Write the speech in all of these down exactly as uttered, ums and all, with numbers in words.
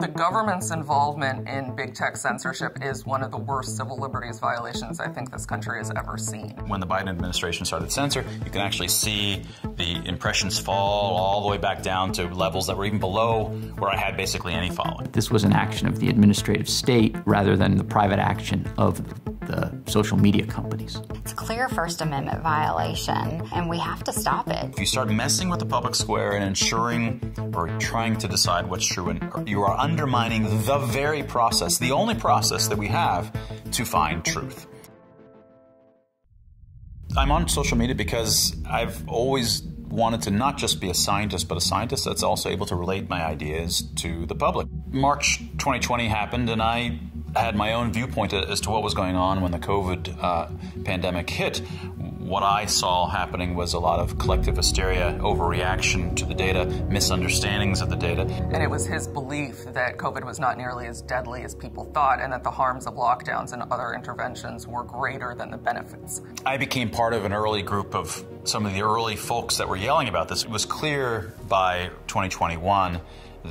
The government's involvement in big tech censorship is one of the worst civil liberties violations I think this country has ever seen. When the Biden administration started to censor, you can actually see the impressions fall all the way back down to levels that were even below where I had basically any following. This was an action of the administrative state rather than the private action of the social media companies. It's a clear First Amendment violation, and we have to stop it. If you start messing with the public square and ensuring or trying to decide what's true, and you are undermining Undermining the very process, the only process that we have to find truth. I'm on social media because I've always wanted to not just be a scientist, but a scientist that's also able to relate my ideas to the public. March twenty twenty happened, and I had my own viewpoint as to what was going on when the COVID uh, pandemic hit. What I saw happening was a lot of collective hysteria, overreaction to the data, misunderstandings of the data. And it was his belief that COVID was not nearly as deadly as people thought, and that the harms of lockdowns and other interventions were greater than the benefits. I became part of an early group of some of the early folks that were yelling about this. It was clear by twenty twenty-one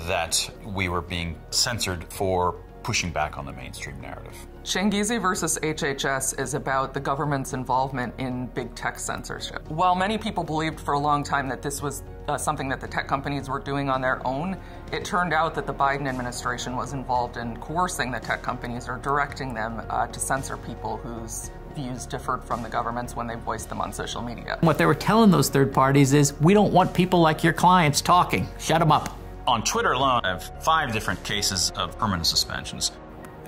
that we were being censored for pushing back on the mainstream narrative. Changizi versus H H S is about the government's involvement in big tech censorship. While many people believed for a long time that this was uh, something that the tech companies were doing on their own, it turned out that the Biden administration was involved in coercing the tech companies or directing them uh, to censor people whose views differed from the government's when they voiced them on social media. What they were telling those third parties is, we don't want people like your clients talking. Shut them up. On Twitter alone, I have five different cases of permanent suspensions.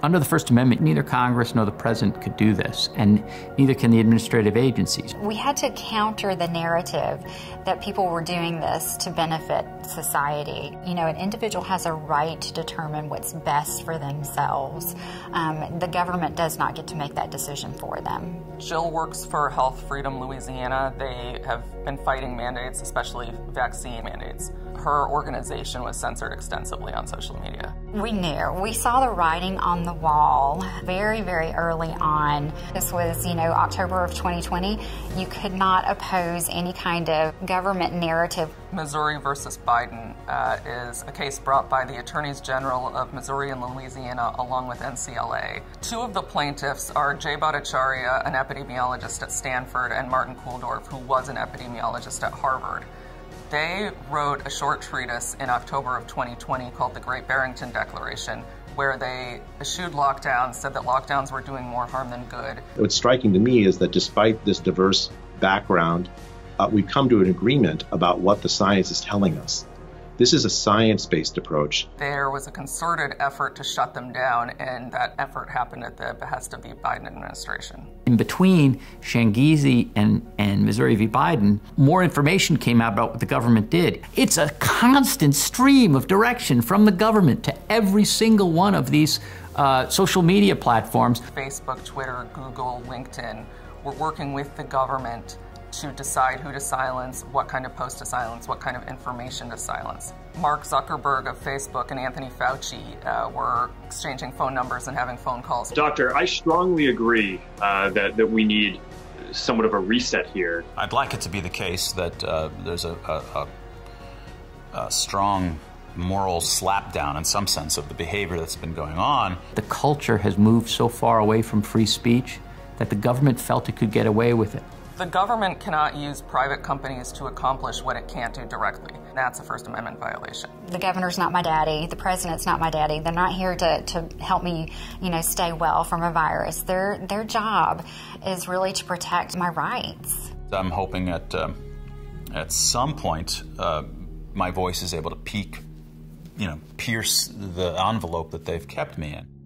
Under the First Amendment, neither Congress nor the President could do this, and neither can the administrative agencies. We had to counter the narrative that people were doing this to benefit society. You know, an individual has a right to determine what's best for themselves. Um, the government does not get to make that decision for them. Jill works for Health Freedom Louisiana. They have been fighting mandates, especially vaccine mandates. Her organization was censored extensively on social media. We knew. We saw the writing on the wall very, very early on. This was, you know, October of twenty twenty. You could not oppose any kind of government narrative. Missouri versus Biden uh, is a case brought by the Attorneys General of Missouri and Louisiana along with N C L A. Two of the plaintiffs are Jay Bhattacharya, an epidemiologist at Stanford, and Martin Kulldorff, who was an epidemiologist at Harvard. They wrote a short treatise in October of twenty twenty called the Great Barrington Declaration, where they eschewed lockdowns, said that lockdowns were doing more harm than good. What's striking to me is that despite this diverse background, uh, we've come to an agreement about what the science is telling us. This is a science-based approach. There was a concerted effort to shut them down, and that effort happened at the behest of the Biden administration. In between Changizi and, and Missouri v. Biden, more information came out about what the government did. It's a constant stream of direction from the government to every single one of these uh, social media platforms. Facebook, Twitter, Google, LinkedIn were working with the government to decide who to silence, what kind of post to silence, what kind of information to silence. Mark Zuckerberg of Facebook and Anthony Fauci uh, were exchanging phone numbers and having phone calls. Doctor, I strongly agree uh, that, that we need somewhat of a reset here. I'd like it to be the case that uh, there's a, a, a, a strong moral slapdown in some sense of the behavior that's been going on. The culture has moved so far away from free speech that the government felt it could get away with it. The government cannot use private companies to accomplish what it can't do directly. That's a First Amendment violation. The governor's not my daddy. The president's not my daddy. They're not here to, to help me, you know, stay well from a virus. Their, their job is really to protect my rights. I'm hoping that um, at some point uh, my voice is able to peek, you know, pierce the envelope that they've kept me in.